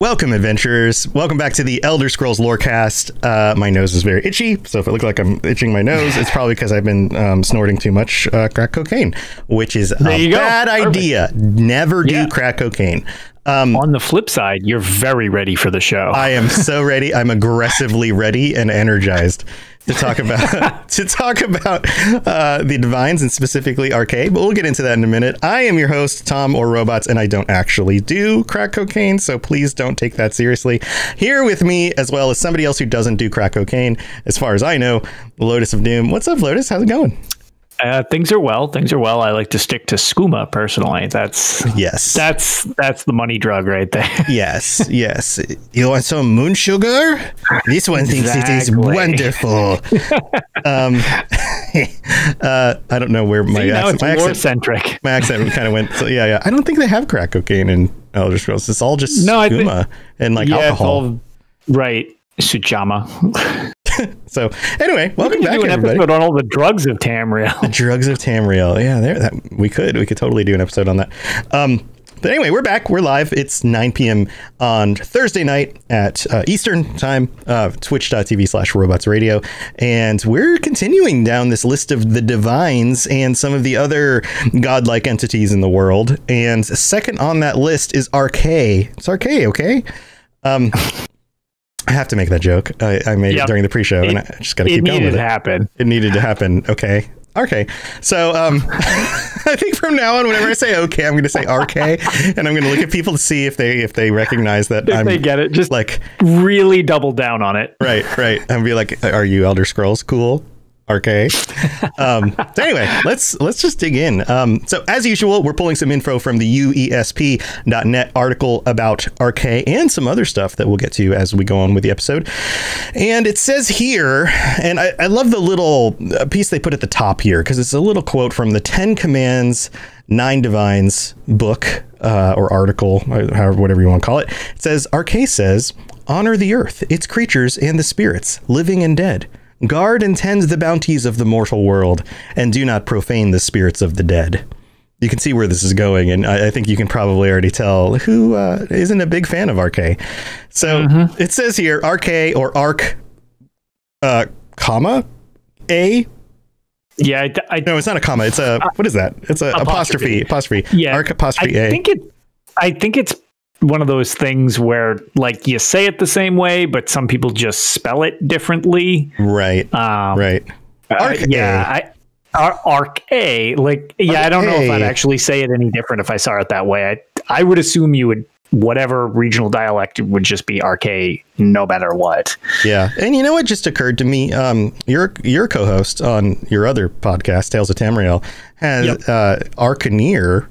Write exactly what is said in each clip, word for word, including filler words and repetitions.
Welcome, adventurers. Welcome back to the Elder Scrolls Lorecast. Uh, my nose is very itchy, so if it looks like I'm itching my nose, it's probably because I've been um, snorting too much uh, crack cocaine, which is there a bad Perfect. idea. Never do yeah. crack cocaine. Um, On the flip side, you're very ready for the show. I am so ready. I'm aggressively ready and energized to talk about to talk about uh, the Divines and specifically Arcade, but we'll get into that in a minute. I am your host, Tom or Robots, and I don't actually do crack cocaine, so please don't take that seriously. Here with me, as well as somebody else who doesn't do crack cocaine, as far as I know, Lotus of Doom. What's up, Lotus? How's it going? Uh, things are well. Things are well. I like to stick to skooma personally. That's yes. That's that's the money drug right there. Yes, yes. You want some moon sugar? This one exactly. thinks it is wonderful. um, uh, I don't know where my See, accent. My accent, centric. my accent kind of went. So yeah, yeah. I don't think they have crack cocaine in Elder Scrolls. It's all just no, skooma think, and like yeah, alcohol. It's all, right, Sujama. So anyway, welcome back, everybody. We could do an episode on all the drugs of Tamriel. The drugs of Tamriel. Yeah, there. That, we could. We could totally do an episode on that. Um, but anyway, we're back. We're live. It's nine p m on Thursday night at uh, Eastern time, uh, twitch dot t v slash robots radio. And we're continuing down this list of the Divines and some of the other godlike entities in the world. And second on that list is Arcade. It's Arcade, okay? Um... I have to make that joke. I, I made yep. it during the pre-show, and I just got to keep going with it. It needed to happen. It needed to happen. Okay. Okay. So um, I think from now on, whenever I say okay, I'm going to say R K, and I'm going to look at people to see if they if they recognize that. If I'm, they get it, just like really double down on it. Right. Right. And be like, "Are you Elder Scrolls cool?" Okay. Um, so anyway, let's let's just dig in. Um, so as usual, we're pulling some info from the U E S P dot net article about Arcade and some other stuff that we'll get to as we go on with the episode. And it says here, and I, I love the little piece they put at the top here, because it's a little quote from the Ten Commands, Nine Divines book uh, or article, or however, whatever you want to call it. It says, Arcade says, honor the earth, its creatures and the spirits, living and dead. Guard and tend the bounties of the mortal world, and do not profane the spirits of the dead. You can see where this is going, and I, I think you can probably already tell who uh, isn't a big fan of Arcade. So mm-hmm. it says here, Arcade or Arc, uh, comma, A. Yeah, I, I, no, it's not a comma. It's a uh, what is that? It's a apostrophe. Apostrophe. apostrophe. Yeah, Arc apostrophe I A. Think it, I think it's one of those things where like you say it the same way, but some people just spell it differently. Right. Um, right. Arc uh, yeah. I, ar arc A like, yeah, arc I don't know a. if I'd actually say it any different if I saw it that way. I, I would assume you would, whatever regional dialect, it would just be Arcade no matter what. Yeah. And you know, what just occurred to me, um, your, your co-host on your other podcast, Tales of Tamriel, has, yep. uh, Arcaneer.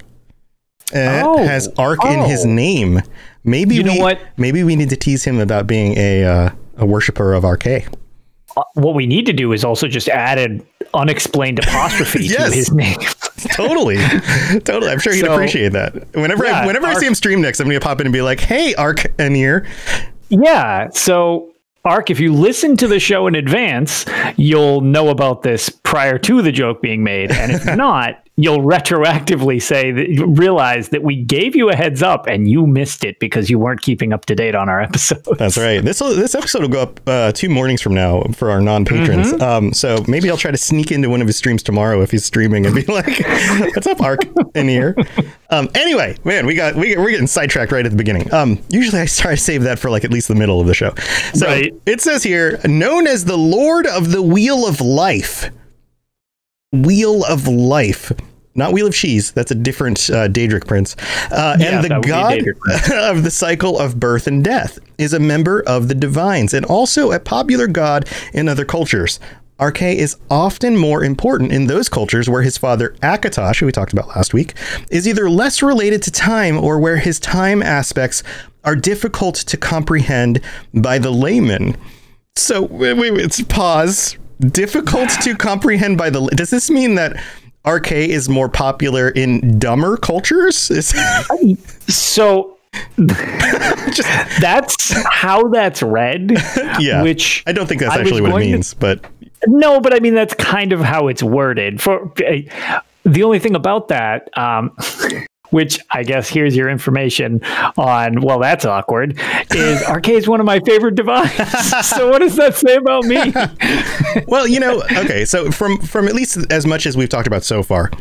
Uh, oh, has Arc oh. in his name. Maybe you know we, what? Maybe we need to tease him about being a uh, a worshiper of Arcade. Uh, what we need to do is also just add an unexplained apostrophe yes. to his name. Totally, totally. I'm sure he'd so, appreciate that. Whenever yeah, I, whenever Arc I see him stream next, I'm gonna pop in and be like, "Hey, Arcaneer." Yeah. So, Arc, if you listen to the show in advance, you'll know about this prior to the joke being made, and if not. You'll retroactively say that, realize that we gave you a heads up and you missed it because you weren't keeping up to date on our episode. That's right. This will, this episode will go up uh, two mornings from now for our non-patrons. Mm-hmm. um, so maybe I'll try to sneak into one of his streams tomorrow if he's streaming and be like, "What's up, Arc in here?" Um, anyway, man, we got we we're getting sidetracked right at the beginning. Um, usually I try to save that for like at least the middle of the show. So right. It says here, known as the Lord of the Wheel of Life. Wheel of Life, not Wheel of Cheese. That's a different uh, Daedric prince. Uh, yeah, and the god of the cycle of birth and death is a member of the Divines and also a popular god in other cultures. Arcade is often more important in those cultures where his father Akatosh, who we talked about last week, is either less related to time or where his time aspects are difficult to comprehend by the layman. So wait, wait, it's pause. Difficult to comprehend by the... Does this mean that Arcade is more popular in dumber cultures? Is so... Just, that's how that's read. Yeah. Which I don't think that's I actually what it means, to, but... No, but I mean, that's kind of how it's worded. For uh, the only thing about that... Um, which I guess here's your information on, well, that's awkward, is arcade's one of my favorite devices. So what does that say about me? Well, you know, okay, so from, from at least as much as we've talked about so far,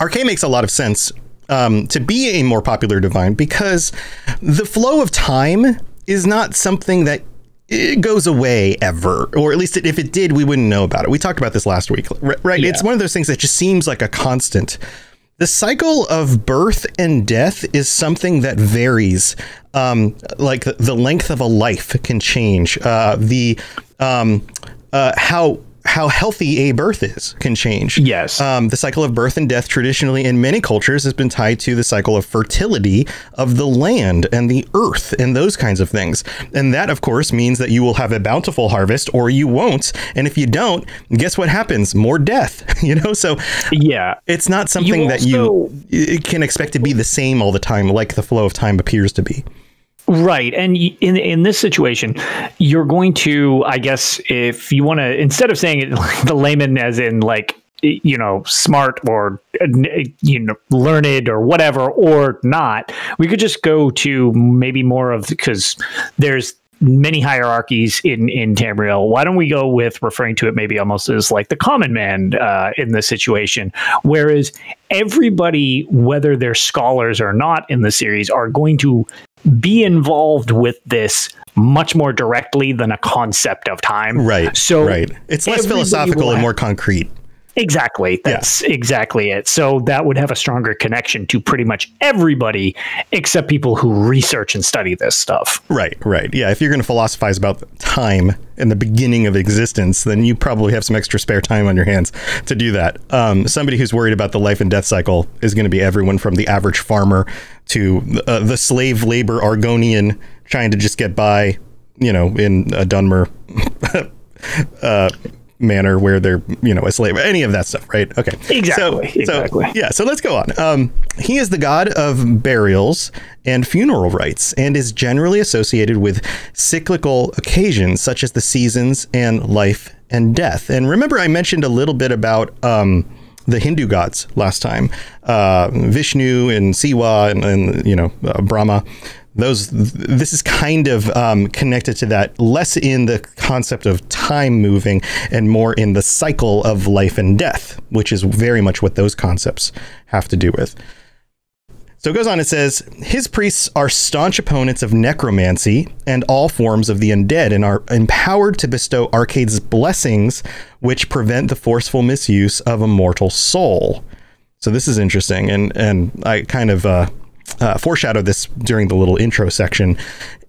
Arcade makes a lot of sense um, to be a more popular divine because the flow of time is not something that it goes away ever, or at least if it did, we wouldn't know about it. We talked about this last week, right? Yeah. It's one of those things that just seems like a constant. The cycle of birth and death is something that varies. Um, like the length of a life can change. Uh, the um, uh, how how healthy a birth is can change. Yes. Um, the cycle of birth and death traditionally in many cultures has been tied to the cycle of fertility of the land and the earth and those kinds of things. And that, of course, means that you will have a bountiful harvest or you won't. And if you don't, guess what happens? More death, you know? So yeah, it's not something you that you can expect to be the same all the time, like the flow of time appears to be. Right. And in in this situation, you're going to, I guess, if you want to, instead of saying it like the layman as in like, you know, smart or, you know, learned or whatever, or not, we could just go to maybe more of, because there's many hierarchies in, in Tamriel. Why don't we go with referring to it maybe almost as like the common man uh, in this situation, whereas everybody, whether they're scholars or not in the series, are going to be involved with this much more directly than a concept of time. Right. So right. It's less philosophical and more concrete. Exactly. That's yeah. exactly it. So that would have a stronger connection to pretty much everybody except people who research and study this stuff. Right. Right. Yeah. If you're going to philosophize about time and the beginning of existence, then you probably have some extra spare time on your hands to do that. Um, somebody who's worried about the life and death cycle is going to be everyone from the average farmer to uh, the slave labor Argonian trying to just get by, you know, in a Dunmer uh manner where they're, you know, a slave, any of that stuff, right? Okay, exactly. So, exactly. So, yeah, so let's go on. Um, he is the god of burials and funeral rites and is generally associated with cyclical occasions such as the seasons and life and death. And remember, I mentioned a little bit about um, the Hindu gods last time, uh, Vishnu and Siwa and, and you know, uh, Brahma. Those this is kind of um, connected to that, less in the concept of time moving and more in the cycle of life and death, which is very much what those concepts have to do with. So it goes on, it says, his priests are staunch opponents of necromancy and all forms of the undead and are empowered to bestow Arcade's blessings, which prevent the forceful misuse of a mortal soul. So this is interesting. And, and I kind of... Uh, Uh, foreshadowed this during the little intro section.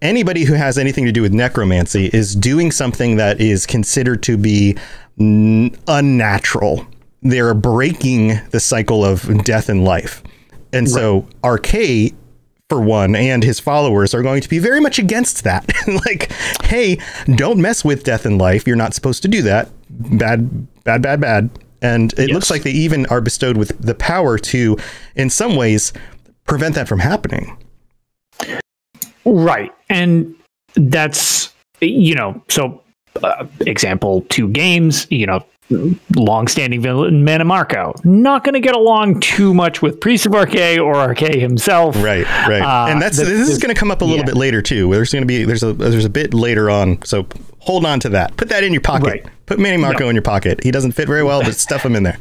Anybody who has anything to do with necromancy is doing something that is considered to be n unnatural. They're breaking the cycle of death and life. And right. So Arcade, for one, and his followers are going to be very much against that. Like, hey, don't mess with death and life. You're not supposed to do that. Bad, bad, bad, bad. And it yes. looks like they even are bestowed with the power to, in some ways, prevent that from happening. Right. And that's, you know, so uh, example, two games, you know, long-standing villain Manimarco, not going to get along too much with Priest of Arcade or Arcade himself. Right, right. Uh, and that's the, this is going to come up a little yeah. bit later too. There's going to be there's a there's a bit later on. So hold on to that. Put that in your pocket. Right. Put Manimarco no. in your pocket. He doesn't fit very well, but stuff him in there.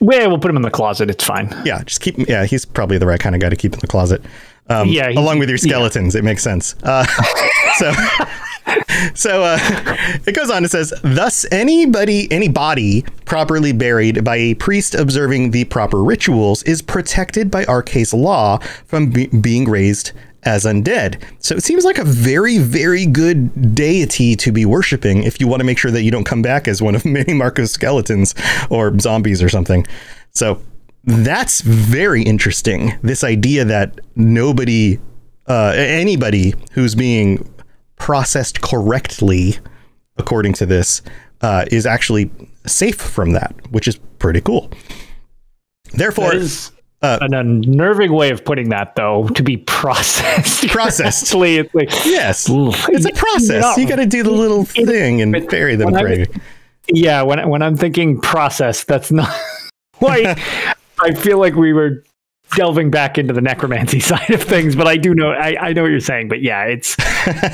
Yeah, we'll put him in the closet. It's fine. Yeah, just keep him. Yeah, he's probably the right kind of guy to keep in the closet. Um, yeah, he, along with your skeletons. Yeah. It makes sense. Uh, so so uh, it goes on. It says, thus, anybody, any body properly buried by a priest observing the proper rituals is protected by Arcade's law from be being raised as undead. So it seems like a very, very good deity to be worshiping if you want to make sure that you don't come back as one of Manimarco's skeletons or zombies or something. So that's very interesting. This idea that nobody, uh, anybody who's being processed correctly, according to this, uh, is actually safe from that, which is pretty cool. Therefore... Uh, an unnerving way of putting that, though, to be processed. Processed. It's like, yes. It's a process. Not, you got to do the little it, thing and it, bury them. When yeah. When, when I'm thinking process, that's not like I feel like we were delving back into the necromancy side of things, but I do know, I, I know what you're saying, but yeah, it's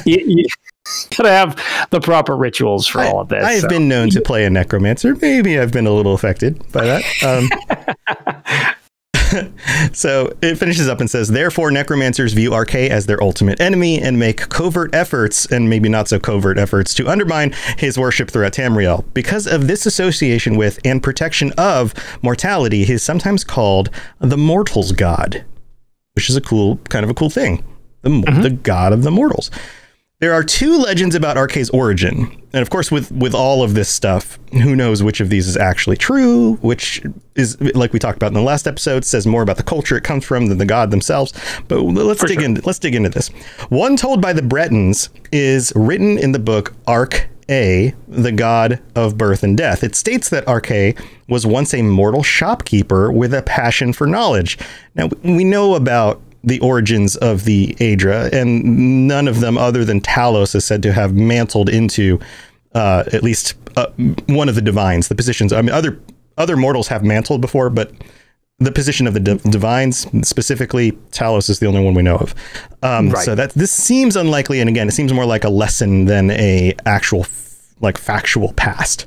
you, you gotta have the proper rituals for I, all of this. I've so. been known to play a necromancer. Maybe I've been a little affected by that. Um, So it finishes up and says, therefore, necromancers view R K as their ultimate enemy and make covert efforts, and maybe not so covert efforts, to undermine his worship throughout Tamriel. Because of this association with and protection of mortality, he is sometimes called the Mortals God, which is a cool, kind of a cool thing. The, mm-hmm. the God of the Mortals. There are two legends about R K's origin. And of course, with, with all of this stuff, who knows which of these is actually true, which is, like we talked about in the last episode, says more about the culture it comes from than the god themselves. But let's For dig sure. in. Let's dig into this. One told by the Bretons is written in the book Arc-A, the God of Birth and Death. It states that Arc-A was once a mortal shopkeeper with a passion for knowledge. Now, we know about the origins of the Aedra, and none of them other than Talos is said to have mantled into uh, at least uh, one of the divines, the positions. I mean, other other mortals have mantled before, but the position of the div divines, specifically Talos, is the only one we know of. Um, right. So that this seems unlikely. And again, it seems more like a lesson than a actual f like factual past.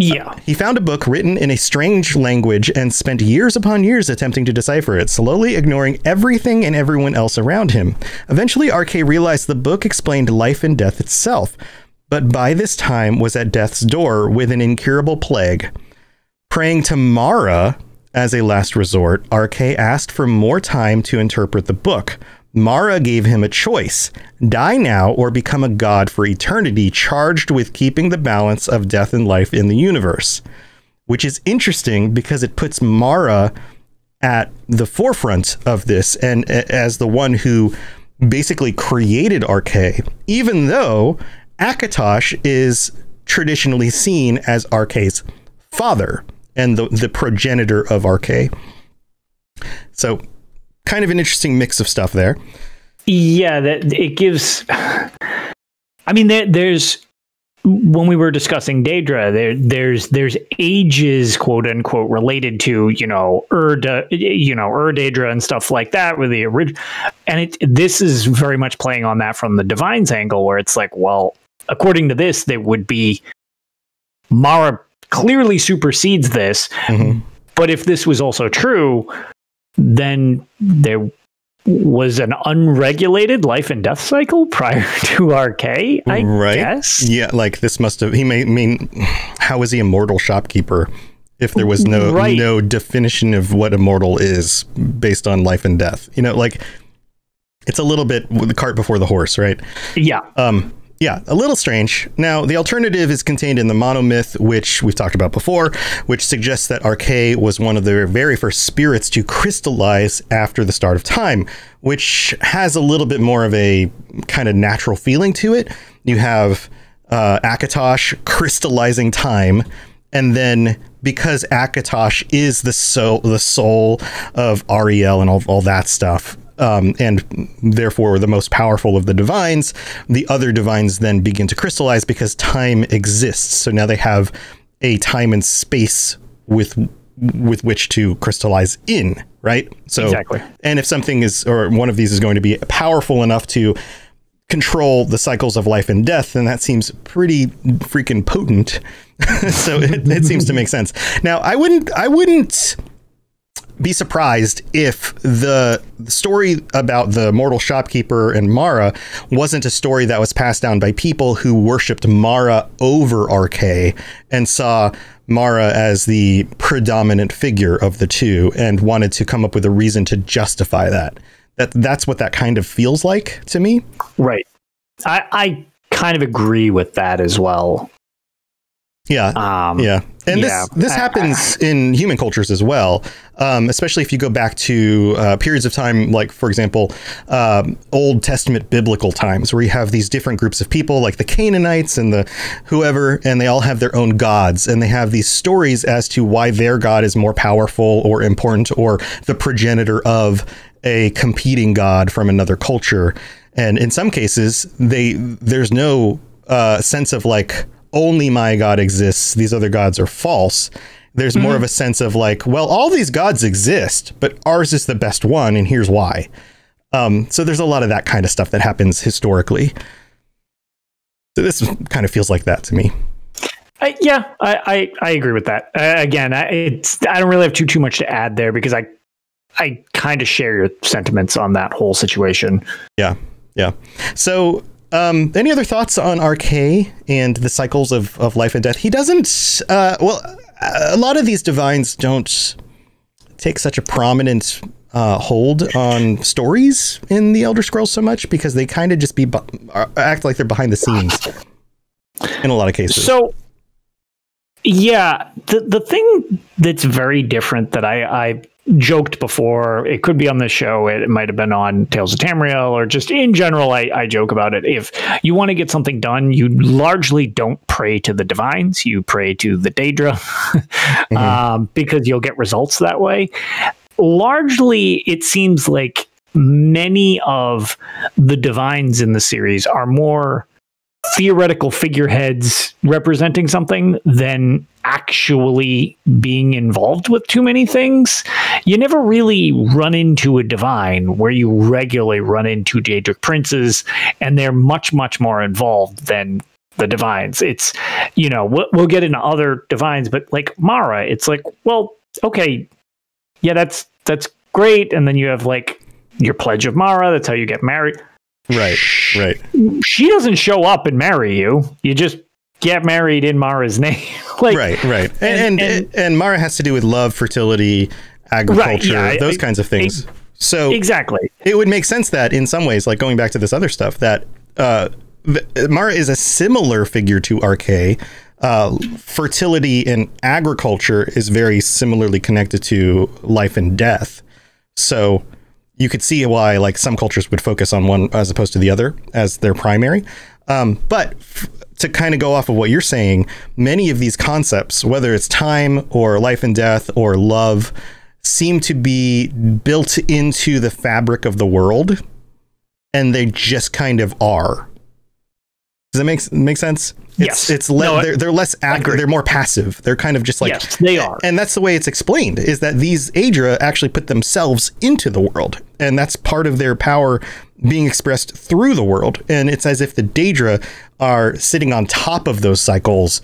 Yeah. Uh, he found a book written in a strange language and spent years upon years attempting to decipher it, slowly ignoring everything and everyone else around him. Eventually, R K realized the book explained life and death itself, but by this time was at death's door with an incurable plague. Praying to Mara as a last resort, R K asked for more time to interpret the book. Mara gave him a choice: die now or become a god for eternity, charged with keeping the balance of death and life in the universe. Which is interesting because it puts Mara at the forefront of this and as the one who basically created R K, even though Akatosh is traditionally seen as R K's father and the, the progenitor of R K. So kind of an interesting mix of stuff there. Yeah, that it gives. I mean, there, there's when we were discussing Daedra, there, there's there's ages, quote unquote, related to you know Ur, you know Ur Daedra and stuff like that with the original. And it this is very much playing on that from the Divine's angle, where it's like, well, according to this, there would be Mara clearly supersedes this, mm-hmm. but if this was also true, then there was an unregulated life and death cycle prior to R K, I right? guess. Yeah, like this must have, he may mean, how is he a mortal shopkeeper if there was no right. no definition of what a mortal is based on life and death? You know, like it's a little bit with the cart before the horse, right? Yeah. Um. Yeah, a little strange. Now, the alternative is contained in the monomyth, which we've talked about before, which suggests that R K was one of the very first spirits to crystallize after the start of time, which has a little bit more of a kind of natural feeling to it. You have uh, Akatosh crystallizing time, and then because Akatosh is the soul, the soul of Ariel and all, all that stuff, Um, and therefore the most powerful of the divines, the other divines then begin to crystallize because time exists. So now they have a time and space with with which to crystallize in, right? So, exactly. And if something is, or one of these is going to be powerful enough to control the cycles of life and death, then that seems pretty freaking potent. So it, it seems to make sense. Now, I wouldn't, I wouldn't... be surprised if the story about the mortal shopkeeper and Mara wasn't a story that was passed down by people who worshipped Mara over R K and saw Mara as the predominant figure of the two and wanted to come up with a reason to justify that. That that's what that kind of feels like to me. Right. I, I kind of agree with that as well. Yeah. Um, yeah. And yeah. this this happens in human cultures as well, um, especially if you go back to uh, periods of time, like, for example, um, Old Testament biblical times where you have these different groups of people like the Canaanites and the whoever, and they all have their own gods and they have these stories as to why their god is more powerful or important or the progenitor of a competing god from another culture. And in some cases, they there's no uh, sense of like, only my god exists, these other gods are false. there's mm-hmm. more of a sense of like, well, all these gods exist, but ours is the best one, and here's why. Um, so there's a lot of that kind of stuff that happens historically. So this kind of feels like that to me. I, yeah, I, I, I agree with that. Uh, again, I, it's, I don't really have too, too much to add there, because I I kind of share your sentiments on that whole situation. Yeah, yeah. So um, any other thoughts on R K and the cycles of, of life and death? He doesn't, uh, well, a lot of these divines don't take such a prominent uh, hold on stories in the Elder Scrolls so much, because they kind of just be act like they're behind the scenes in a lot of cases. So. Yeah, the the thing that's very different that I, I joked before, it could be on this show, it might have been on Tales of Tamriel, or just in general, I, I joke about it. If you want to get something done, you largely don't pray to the divines, you pray to the Daedra, mm-hmm. um, because you'll get results that way. Largely, it seems like many of the divines in the series are more theoretical figureheads representing something than actually being involved with too many things. You never really run into a divine where you regularly run into Daedric princes, and they're much, much more involved than the divines. It's, you know, we'll, we'll get into other divines, but like Mara, it's like, well, okay, yeah, that's, that's great. And then you have like your pledge of Mara. That's how you get married. Right, right. She doesn't show up and marry you. You just get married in Mara's name. like, right, right. And and, and and Mara has to do with love, fertility, agriculture, right, yeah, those it, kinds of things. It, so exactly, it would make sense that in some ways, like going back to this other stuff, that uh, Mara is a similar figure to R K. Uh, fertility and agriculture is very similarly connected to life and death. So you could see why, like, some cultures would focus on one as opposed to the other as their primary. Um, but f to kind of go off of what you're saying, many of these concepts, whether it's time or life and death or love, seem to be built into the fabric of the world, and they just kind of are. Does that make make sense? It's, yes. It's no, they're, they're less active. They're more passive. They're kind of just like, yes, they are. And that's the way it's explained, is that these Aedra actually put themselves into the world. And that's part of their power being expressed through the world. And it's as if the Daedra are sitting on top of those cycles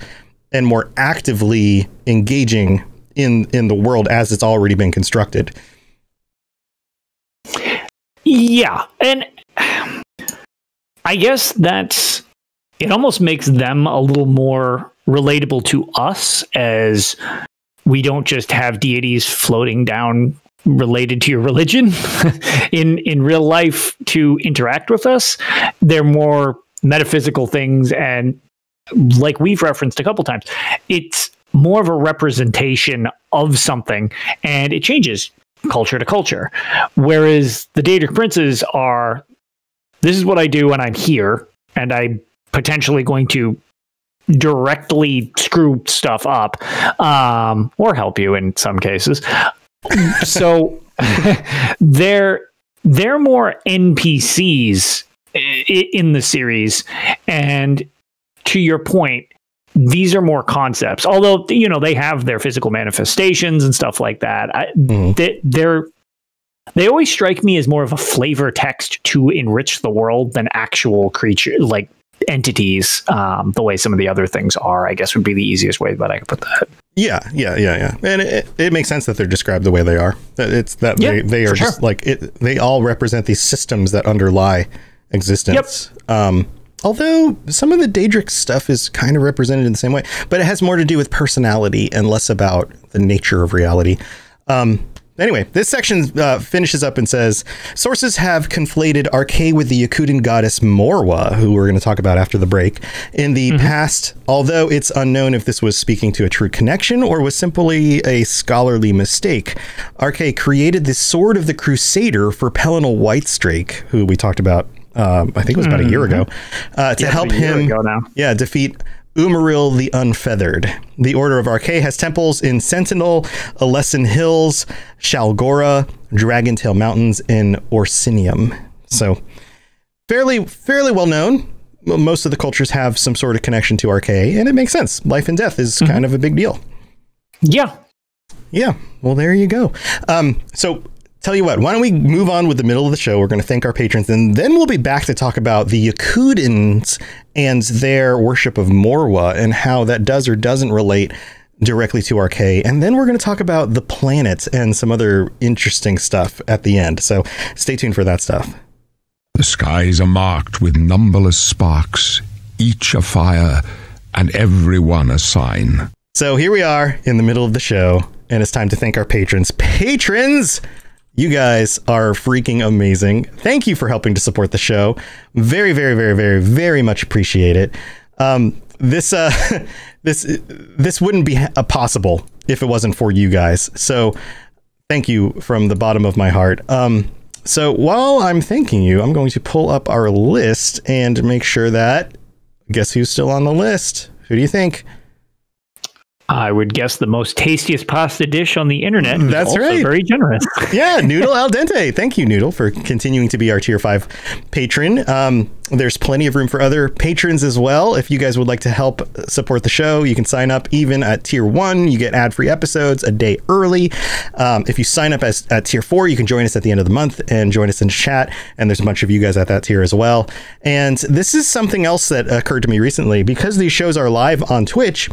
and more actively engaging in, in the world as it's already been constructed. Yeah. And I guess that's, it almost makes them a little more relatable to us, as we don't just have deities floating down related to your religion in, in real life to interact with us. They're more metaphysical things. And like we've referenced a couple times, it's more of a representation of something, and it changes culture to culture. Whereas the Daedric princes are, this is what I do when I'm here, and I potentially going to directly screw stuff up, um, or help you in some cases. So they're, they're more N P Cs in the series. And to your point, these are more concepts, although, you know, they have their physical manifestations and stuff like that. I, mm-hmm. they, they're, They always strike me as more of a flavor text to enrich the world than actual creature, like entities, um, the way some of the other things are, I guess would be the easiest way that I could put that. Yeah, yeah, yeah, yeah. And it, it makes sense that they're described the way they are. It's that yeah, they, they are just sure. like, it, they all represent these systems that underlie existence. Yep. Um, although some of the Daedric stuff is kind of represented in the same way, but it has more to do with personality and less about the nature of reality. Um, Anyway, this section uh, finishes up and says, sources have conflated R K with the Yakutan goddess Morwa, who we're going to talk about after the break, in the mm-hmm. past, although it's unknown if this was speaking to a true connection or was simply a scholarly mistake. R K created the Sword of the Crusader for Pellinore Whitestrake, who we talked about, um, I think it was about mm-hmm. a year ago, uh, to yeah, help him yeah, defeat Umuril the Unfeathered. The Order of R K has temples in Sentinel, Alessan Hills, Shalgora, Dragontail Mountains, and Orsinium. So fairly, fairly well known. Most of the cultures have some sort of connection to R K, and it makes sense. Life and death is mm-hmm. kind of a big deal. Yeah, yeah, well, there you go. Um, so tell you what, why don't we move on with the middle of the show? We're going to thank our patrons, and then we'll be back to talk about the Yakudans and their worship of Morwa and how that does or doesn't relate directly to R K. And then we're going to talk about the planets and some other interesting stuff at the end. So stay tuned for that stuff. The skies are marked with numberless sparks, each a fire and every one a sign. So here we are in the middle of the show, and it's time to thank our patrons. Patrons, you guys are freaking amazing. Thank you for helping to support the show. Very, very, very, very, very much appreciate it. Um, this, uh, this, this wouldn't be possible if it wasn't for you guys. So thank you from the bottom of my heart. Um, so while I'm thanking you, I'm going to pull up our list and make sure that, guess who's still on the list? Who do you think? I would guess the most tastiest pasta dish on the internet. That's also right. Very generous. Yeah, Noodle Al Dente. Thank you, Noodle, for continuing to be our tier five patron. Um, there's plenty of room for other patrons as well. If you guys would like to help support the show, you can sign up even at tier one. You get ad-free episodes a day early. Um, if you sign up as at tier four, you can join us at the end of the month and join us in chat. And there's a bunch of you guys at that tier as well. And this is something else that occurred to me recently. Because these shows are live on Twitch,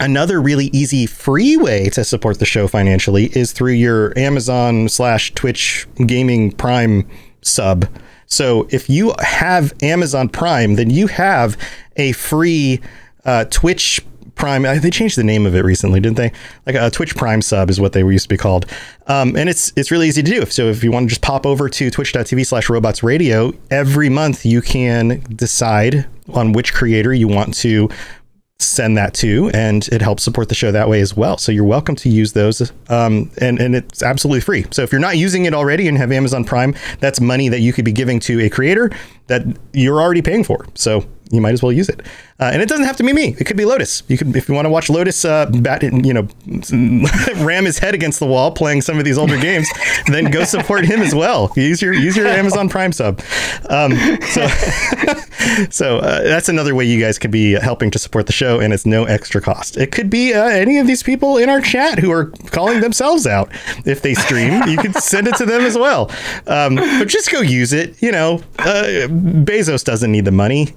another really easy free way to support the show financially is through your Amazon slash Twitch Gaming Prime sub. So if you have Amazon Prime, then you have a free uh, Twitch Prime. They changed the name of it recently, didn't they? Like a Twitch Prime sub is what they used to be called. Um, and it's it's really easy to do. So if you want to just pop over to twitch.tv slash robots radio, every month you can decide on which creator you want to send that to, and it helps support the show that way as well. So you're welcome to use those, um, and, and it's absolutely free. So if you're not using it already and have Amazon Prime, that's money that you could be giving to a creator that you're already paying for. So you might as well use it. Uh, and it doesn't have to be me. It could be Lotus. You could, if you want to watch Lotus uh, bat, you know, ram his head against the wall playing some of these older games, then go support him as well. Use your use your Amazon Prime sub. Um, so so uh, that's another way you guys could be helping to support the show, and it's no extra cost. It could be uh, any of these people in our chat who are calling themselves out. If they stream, you could send it to them as well. Um, but just go use it. You know, uh, Bezos doesn't need the money.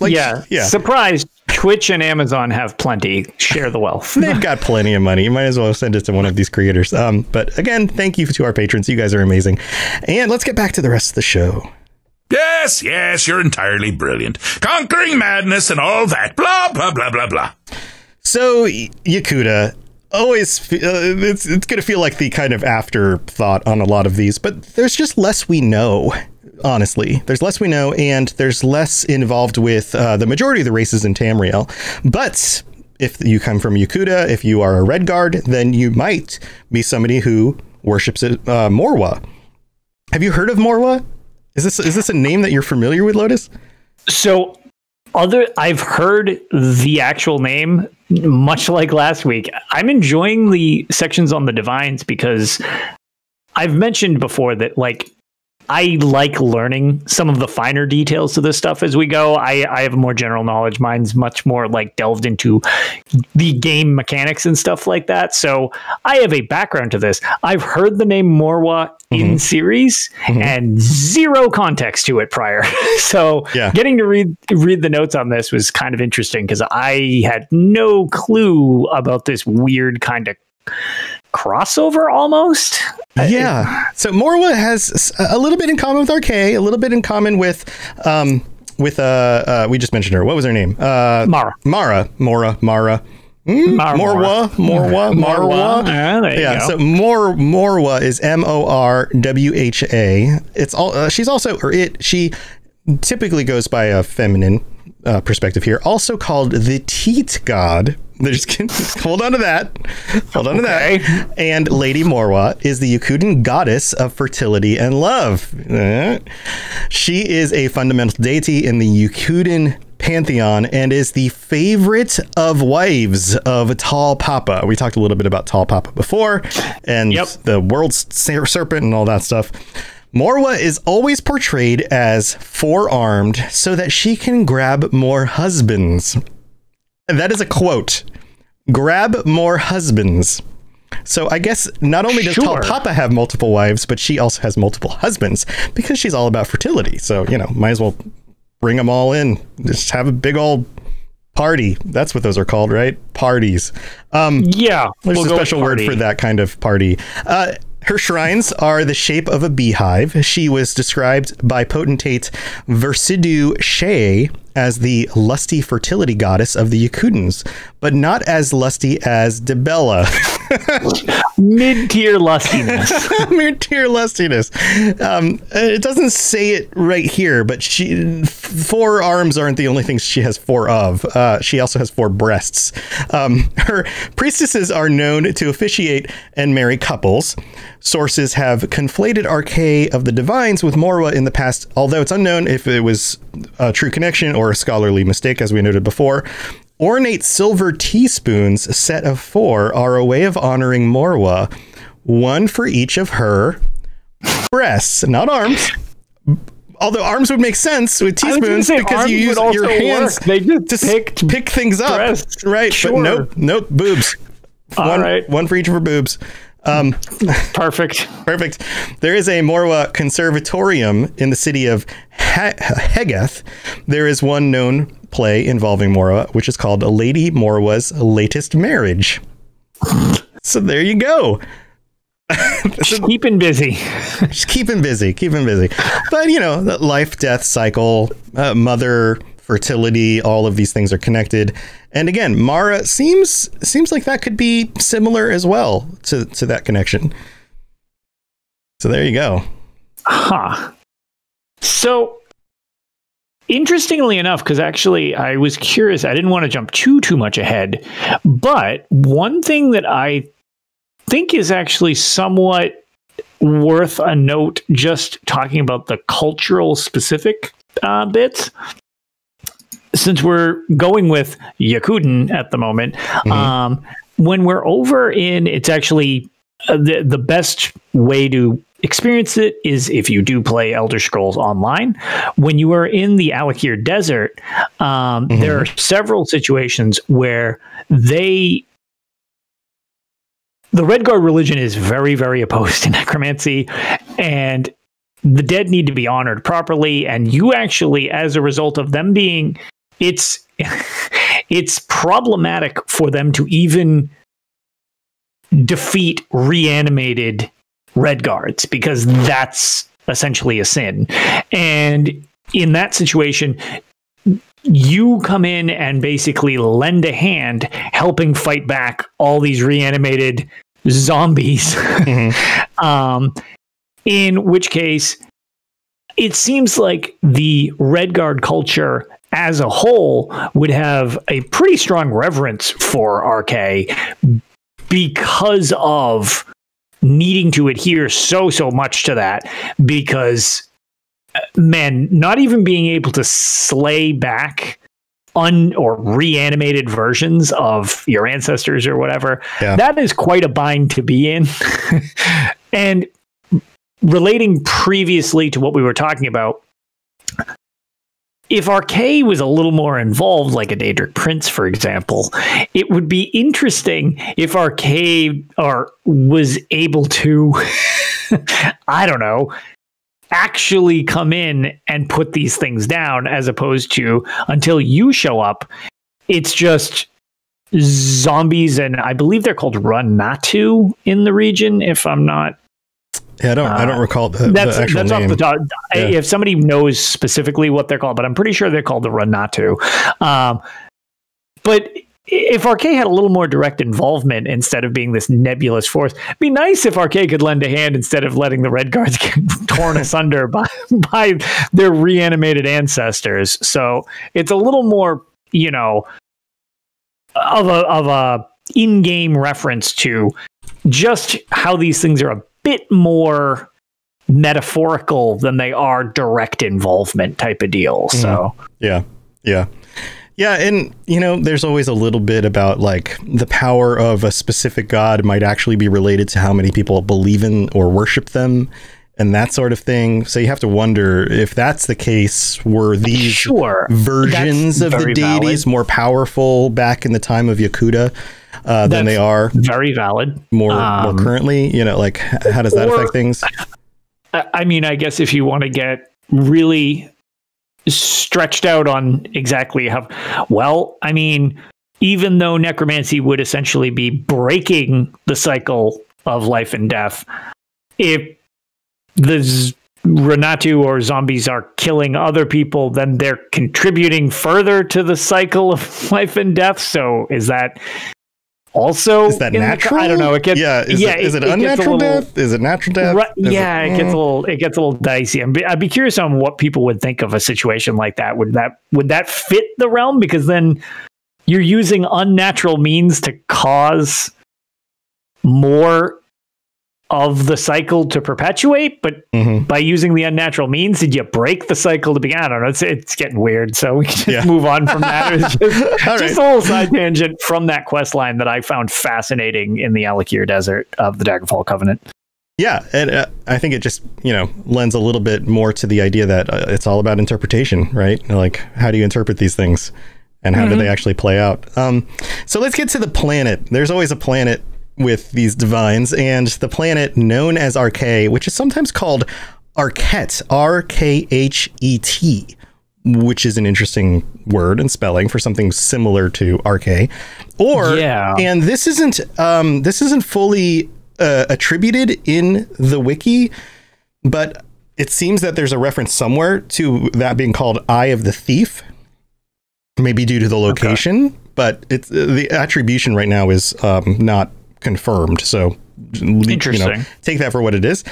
Like, yeah. Yeah. Surprise! Twitch and Amazon have plenty. Share the wealth. They've got plenty of money. You might as well send it to one of these creators. Um, but again, thank you to our patrons. You guys are amazing. And let's get back to the rest of the show. Yes, yes, you're entirely brilliant. Conquering madness and all that. Blah, blah, blah, blah, blah. So, Yakuda, always, uh, it's, it's going to feel like the kind of afterthought on a lot of these, but there's just less we know. Honestly, there's less we know, and there's less involved with uh, the majority of the races in Tamriel. But if you come from Yakuda, if you are a Red Guard, then you might be somebody who worships uh, Morwa. Have you heard of Morwa? Is this is this a name that you're familiar with, Lotus? So, other I've heard the actual name. Much like last week, I'm enjoying the sections on the Divines because I've mentioned before that, like, I like learning some of the finer details to this stuff as we go. I, I have more general knowledge. Mine's much more like delved into the game mechanics and stuff like that. So I have a background to this. I've heard the name Morwa mm-hmm. in series mm-hmm. and zero context to it prior. So yeah. Getting to read, read the notes on this was kind of interesting because I had no clue about this weird kind of crossover almost. Yeah. So Morwa has a little bit in common with R K, a little bit in common with um with uh, uh we just mentioned her. What was her name? Uh Mara. Mara. Mora. Mara. Mm? Mara. Morwa. Morwa. Morwa. Morwa. Yeah. Go. So Mor Morwa is M O R W H A. It's all uh, she's also or it she typically goes by a feminine uh, perspective here, also called the Teat God. They're just kidding. Hold on to that. Hold on okay. to that. And Lady Morwa is the Yakudan goddess of fertility and love. She is a fundamental deity in the Yakudan pantheon and is the favorite of wives of Tall Papa. We talked a little bit about Tall Papa before and yep. the world's serpent and all that stuff. Morwa is always portrayed as four-armed so that she can grab more husbands. That is a quote. Grab more husbands. So I guess not only does sure. Tall Papa have multiple wives, but she also has multiple husbands because she's all about fertility. So, you know, might as well bring them all in. Just have a big old party. That's what those are called, right? Parties. Um, yeah. There's we'll a special word for that kind of party. Uh, her shrines are the shape of a beehive. She was described by potentate Versidu Shea as the lusty fertility goddess of the Yakutans, but not as lusty as Debella. Mid-tier lustiness. Mid-tier lustiness. Um, it doesn't say it right here, but she four arms aren't the only things she has four of. Uh, she also has four breasts. Um, her priestesses are known to officiate and marry couples. Sources have conflated Arcade of the Divines with Morwa in the past, although it's unknown if it was a true connection or a scholarly mistake, as we noted before. Ornate silver teaspoons, set of four, are a way of honoring Morwa, one for each of her breasts, not arms. Although arms would make sense with teaspoons because you use your hands they just to pick, pick things up, breasts. Right? Sure. But nope, nope, boobs. All one, right. One for each of her boobs. Um, perfect. Perfect. There is a Morwa conservatorium in the city of Hegeth. There is one known play involving Morwa, which is called A Lady Morwa's Latest Marriage. So there you go. Just keeping busy. Just keeping busy. Keeping busy. But, you know, the life, death cycle, uh, mother, fertility, all of these things are connected. And again, Mara seems seems like that could be similar as well to, to that connection. So there you go. Huh. So interestingly enough, because actually I was curious, I didn't want to jump too, too much ahead. But one thing that I think is actually somewhat worth a note, just talking about the cultural specific uh, bits. Since we're going with Yakutan at the moment, mm-hmm. um, when we're over in, it's actually uh, the, the best way to experience it is if you do play Elder Scrolls Online. When you are in the Alakir Desert, um, mm-hmm. there are several situations where they... The Redguard religion is very, very opposed to necromancy, and the dead need to be honored properly, and you actually, as a result of them being... It's it's problematic for them to even defeat reanimated Red Guards because that's essentially a sin. And in that situation, you come in and basically lend a hand helping fight back all these reanimated zombies. Mm-hmm. um, in which case, it seems like the Red Guard culture as a whole would have a pretty strong reverence for R K because of needing to adhere so, so much to that, because man, not even being able to slay back un or reanimated versions of your ancestors or whatever, yeah. that is quite a bind to be in. And relating previously to what we were talking about, if R K was a little more involved, like a Daedric Prince, for example, it would be interesting if R K or was able to, I don't know, actually come in and put these things down, as opposed to until you show up, it's just zombies. And I believe they're called Ranatu in the region, if I'm not... Yeah, I don't. Uh, I don't recall the, that's, the actual that's name. Off the top. Yeah. If somebody knows specifically what they're called, but I'm pretty sure they're called the Ranatu. Um, but if R K had a little more direct involvement instead of being this nebulous force, it'd be nice if R K could lend a hand instead of letting the Red Guards get torn asunder by by their reanimated ancestors. So it's a little more, you know, of a of a in-game reference to just how these things are. A bit more metaphorical than they are direct involvement type of deal. So mm-hmm. yeah, yeah, yeah. And, you know, there's always a little bit about like the power of a specific god might actually be related to how many people believe in or worship them. and that sort of thing. So you have to wonder if that's the case, were these sure. versions that's of the deities valid. more powerful back in the time of Yakuta uh, than they are? Very valid. More, um, more currently, you know, like how does that or, affect things? I mean, I guess if you want to get really stretched out on exactly how, well, I mean, even though necromancy would essentially be breaking the cycle of life and death, if the Renatu or zombies are killing other people, then they're contributing further to the cycle of life and death. So is that also is that natural? The, I don't know. It gets, yeah. Is yeah, it, is it, it unnatural little, death? Is it natural death? Right, yeah, it, it gets a little. It gets a little dicey. I'd be, I'd be curious on what people would think of a situation like that. Would that would that fit the realm? Because then you're using unnatural means to cause more of the cycle to perpetuate, but mm-hmm. by using the unnatural means, did you break the cycle to begin? I don't know. It's, it's getting weird. So we can just yeah. move on from that. It was just, just right. a little side tangent from that quest line that I found fascinating in the Alakir Desert of the Daggerfall Covenant. Yeah. And uh, I think it just, you know, lends a little bit more to the idea that uh, it's all about interpretation, right? Like, how do you interpret these things and how mm-hmm. do they actually play out? Um, so let's get to the planet. There's always a planet with these divines, and the planet known as Arkay, which is sometimes called Arkhet, R K H E T, which is an interesting word and spelling for something similar to Arkay. Or, yeah. and this isn't um, this isn't fully uh, attributed in the wiki, but it seems that there's a reference somewhere to that being called Eye of the Thief, maybe due to the location, okay. but it's uh, the attribution right now is um, not confirmed, so interesting. You know, take that for what it is.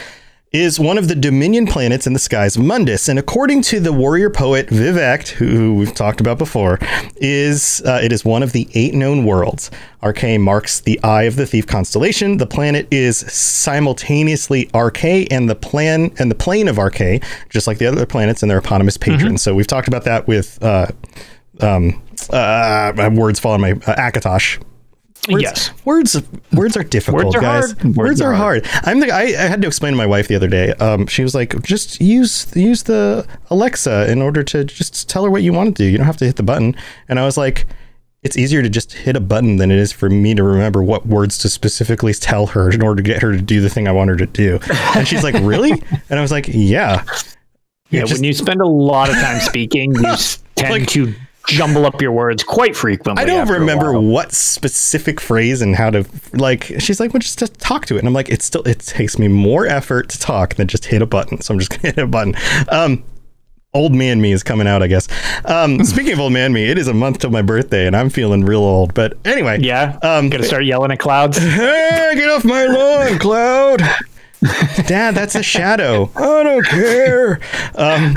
Is one of the Dominion planets in the skies of Mundus, and according to the warrior poet Vivect, who we've talked about before, is uh, it is one of the eight known worlds. Arkay marks the Eye of the Thief constellation. The planet is simultaneously Arkay and the plan and the plane of Arkay, just like the other planets and their eponymous patrons. Mm-hmm. So we've talked about that with uh, um, uh, my words fall on my uh, Akatosh. Words, yes. Words words are difficult, words are guys. Hard. Words, words are, are hard. hard. I'm the, I, I had to explain to my wife the other day. Um, she was like, just use use the Alexa in order to just tell her what you want to do. You don't have to hit the button. And I was like, it's easier to just hit a button than it is for me to remember what words to specifically tell her in order to get her to do the thing I want her to do. And she's like, really? And I was like, yeah. Yeah, just... when you spend a lot of time speaking, you tend like, to... jumble up your words quite frequently. I don't remember what specific phrase and how to, like, she's like, well, just, just talk to it. And I'm like, it's still, it takes me more effort to talk than just hit a button. So I'm just gonna hit a button. Um, old man me is coming out, I guess. Um, speaking of old man me, it is a month till my birthday and I'm feeling real old, but anyway. Yeah, um, gonna start yelling at clouds. Hey, get off my lawn, cloud. Dad, that's a shadow. I don't care. Um,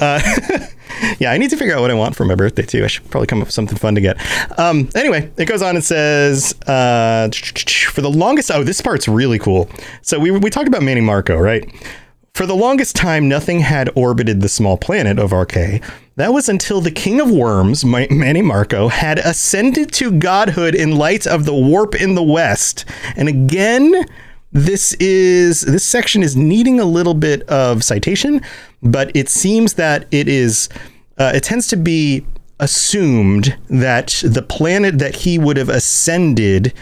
uh, yeah, I need to figure out what I want for my birthday, too. I should probably come up with something fun to get. Um, anyway, it goes on and says, uh, for the longest... Oh, this part's really cool. So we, we talked about Manny Marco, right? For the longest time, nothing had orbited the small planet of Arkay. That was until the King of Worms, Manny Marco, had ascended to godhood in light of the warp in the west. And again... This is this section is needing a little bit of citation, but it seems that it is uh, it tends to be assumed that the planet that he would have ascended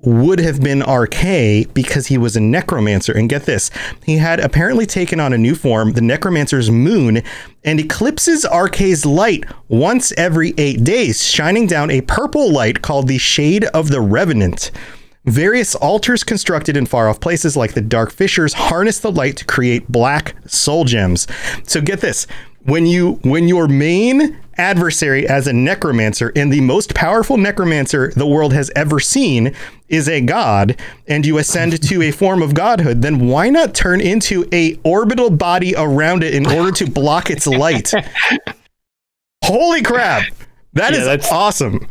would have been Arkay because he was a necromancer. And get this, he had apparently taken on a new form, the necromancer's moon, and eclipses Arkay's light once every eight days, shining down a purple light called the Shade of the Revenant. Various altars constructed in far-off places like the Dark Fissures harness the light to create black soul gems. So get this, when you when your main adversary as a necromancer and the most powerful necromancer the world has ever seen is a god, and you ascend to a form of godhood, then why not turn into a orbital body around it in order to block its light? Holy crap! That yeah, is that's, awesome.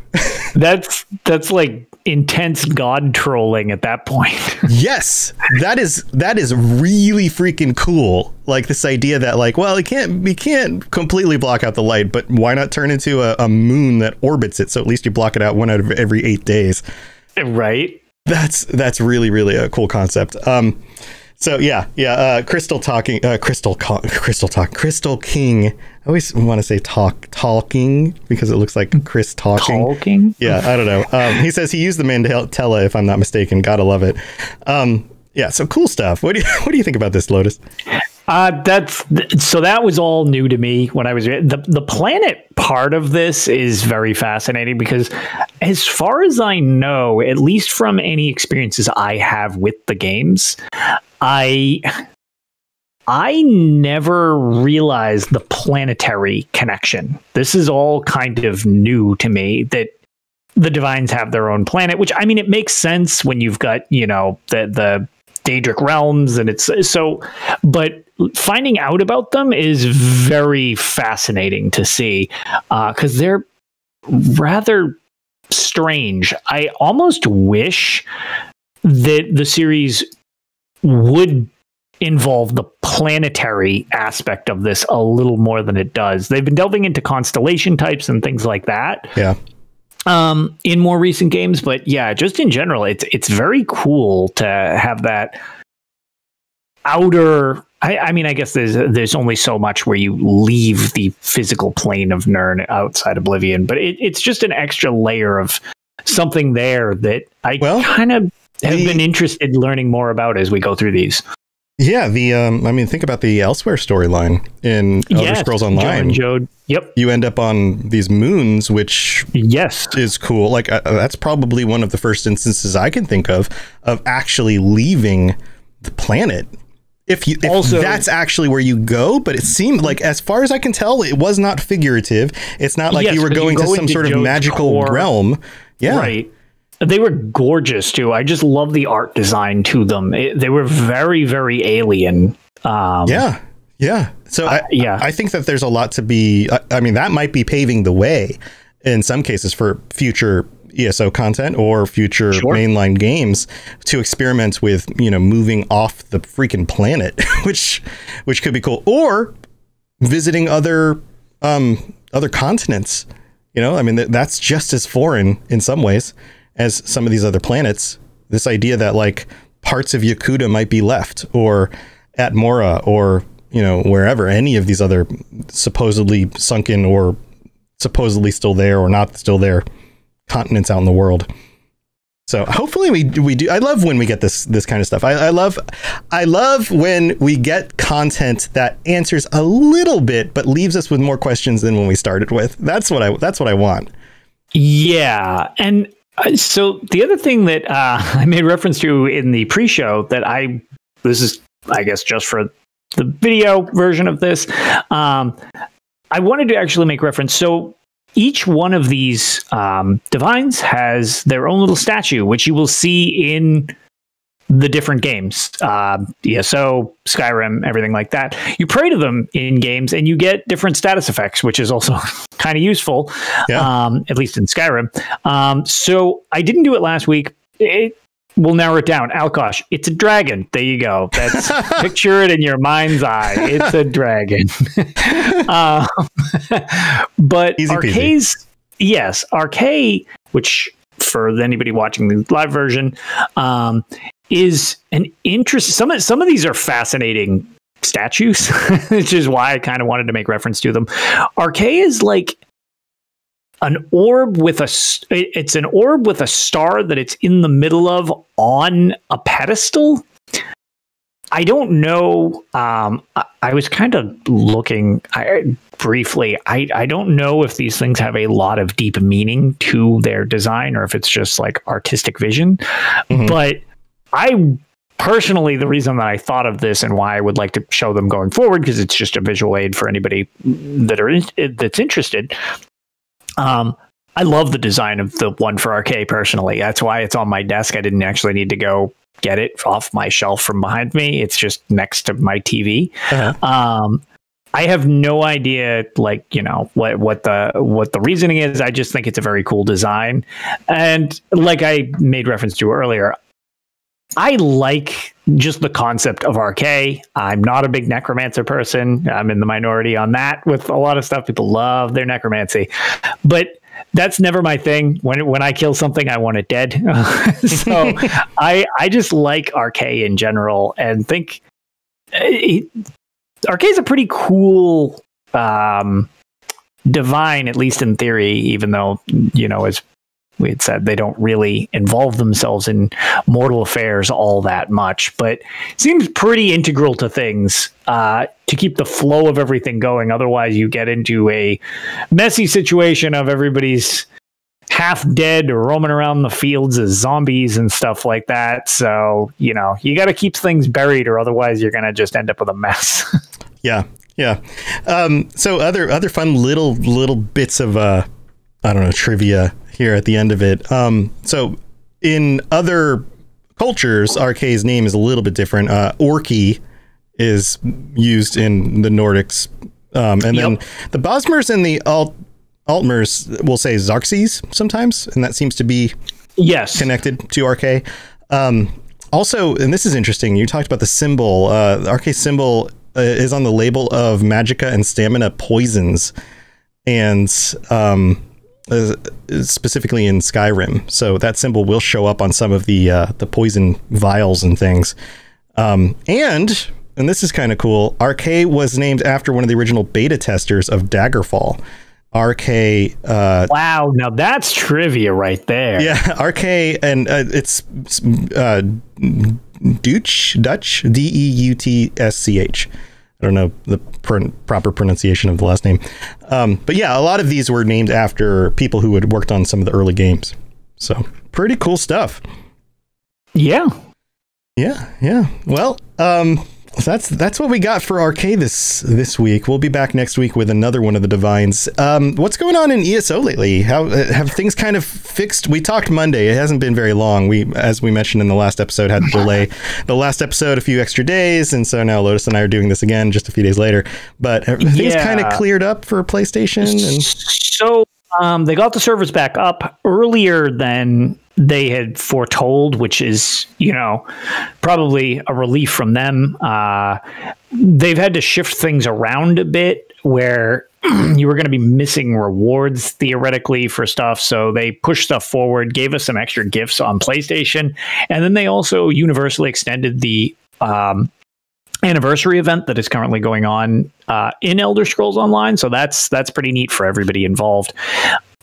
that's that's like intense god trolling at that point. Yes, that is that is really freaking cool. Like this idea that like, well, it can't we can't completely block out the light, but why not turn into a, a moon that orbits it? So at least you block it out one out of every eight days, right? That's that's really really a cool concept. Um, So yeah, yeah. Uh, Crystal talking. Uh, Crystal Crystal talk. Crystal King. I always want to say talk talking because it looks like Chris talking. Talking. Yeah, I don't know. Um, he says he used the Mandela, if I'm not mistaken. Gotta love it. Um, yeah. So cool stuff. What do you, what do you think about this, Lotus? Uh, that's so that was all new to me when I was the the planet part of this is very fascinating because as far as I know, at least from any experiences I have with the games, I I never realized the planetary connection. This is all kind of new to me that the Divines have their own planet, which I mean it makes sense when you've got, you know, the the Daedric realms and it's so but finding out about them is very fascinating to see uh because they're rather strange. I almost wish that the series would involve the planetary aspect of this a little more than it does. They've been delving into constellation types and things like that, yeah, Um, in more recent games, but yeah, just in general, it's it's very cool to have that outer. I, I mean, I guess there's there's only so much where you leave the physical plane of Nirn outside Oblivion, but it, it's just an extra layer of something there that I well, kind of have the, been interested in learning more about as we go through these. Yeah, the um, I mean, think about the Elsewhere storyline in Elder yes, Scrolls Online. Jod, yep, you end up on these moons, which yes is cool. Like uh, that's probably one of the first instances I can think of of actually leaving the planet. If you if also that's actually where you go, but it seemed like, as far as I can tell, it was not figurative. It's not like yes, you were going you go to some sort Jod's of magical core. realm. Yeah, right. They were gorgeous too. I just love the art design to them. It, they were very, very alien. Um, yeah, yeah. So uh, I, yeah, I think that there's a lot to be. I, I mean, that might be paving the way in some cases for future E S O content or future sure. mainline games to experiment with, you know, moving off the freaking planet, which which could be cool, or visiting other um, other continents. You know, I mean, th that's just as foreign in some ways as some of these other planets. This idea that like parts of Yakuta might be left, or Atmora, or, you know, wherever any of these other supposedly sunken or supposedly still there or not still there continents out in the world. So hopefully we we do. I love when we get this this kind of stuff. I, I love I love when we get content that answers a little bit but leaves us with more questions than when we started with. That's what I that's what I want. Yeah, and so the other thing that uh, I made reference to in the pre-show that I, this is, I guess, just for the video version of this, um, I wanted to actually make reference. So each one of these um, Divines has their own little statue, which you will see in the different games, uh, E S O, Skyrim, everything like that. You pray to them in games and you get different status effects, which is also kind of useful, yeah. um, at least in Skyrim. Um, so I didn't do it last week. It, we'll narrow it down. Alkosh, it's a dragon. There you go. That's picture it in your mind's eye. It's a dragon. uh, but Arcae's, yes, Arcae, which for anybody watching the live version, um, is an interest. Some of, some of these are fascinating statues, which is why I kind of wanted to make reference to them. Arcae is like an orb with a, it's an orb with a star that it's in the middle of on a pedestal. I don't know. Um, I, I was kind of looking I, briefly. I, I don't know if these things have a lot of deep meaning to their design or if it's just like artistic vision, mm-hmm. but I personally, the reason that I thought of this and why I would like to show them going forward, because it's just a visual aid for anybody that are in, that's interested. Um, I love the design of the one for Arcae personally. That's why it's on my desk. I didn't actually need to go get it off my shelf from behind me. It's just next to my T V. Uh-huh. Um, I have no idea, like, you know, what, what the what the reasoning is. I just think it's a very cool design. And like I made reference to earlier, I like just the concept of Arcae. I'm not a big necromancer person. I'm in the minority on that with a lot of stuff. People love their necromancy. But that's never my thing. When when I kill something, I want it dead. So I I just like R K in general, and think it, R K is a pretty cool um, divine, at least in theory. Even though, you know, as we had said, they don't really involve themselves in mortal affairs all that much, but it seems pretty integral to things uh, to keep the flow of everything going. Otherwise, you get into a messy situation of everybody's half dead or roaming around the fields as zombies and stuff like that. So, you know, you got to keep things buried, or otherwise you're going to just end up with a mess. Yeah. Yeah. Um, so other other fun little little bits of, uh, I don't know, trivia here at the end of it. Um, so in other cultures, R K's name is a little bit different. Uh, Orki is used in the Nordics. Um, and yep. then the Bosmers and the Alt Altmers will say Xerxes sometimes. And that seems to be yes connected to R K. Um, also, and this is interesting, you talked about the symbol. Uh, the R K symbol uh, is on the label of Magicka and Stamina poisons. And, um, Uh, specifically in Skyrim, so that symbol will show up on some of the uh, the poison vials and things. Um, and and this is kind of cool. R K was named after one of the original beta testers of Daggerfall. R K. Uh, wow, now that's trivia right there. Yeah, R K, and uh, it's uh, Deutsch, Dutch, D E U T S C H. I don't know the pr proper pronunciation of the last name. Um, but yeah, a lot of these were named after people who had worked on some of the early games. So pretty cool stuff. Yeah. Yeah. Yeah. Well, um, that's that's what we got for R K this this week. We'll be back next week with another one of the divines. Um, what's going on in E S O lately? How have things kind of fixed? We talked Monday. It hasn't been very long. We, as we mentioned in the last episode, had to delay the last episode a few extra days, and so now Lotus and I are doing this again just a few days later. But things yeah. kind of cleared up for PlayStation. And so um, they got the servers back up earlier than they had foretold, which is, you know, probably a relief from them. Uh, they've had to shift things around a bit where you were going to be missing rewards theoretically for stuff. So they pushed stuff forward, gave us some extra gifts on PlayStation. And then they also universally extended the um, anniversary event that is currently going on uh, in Elder Scrolls Online. So that's, that's pretty neat for everybody involved.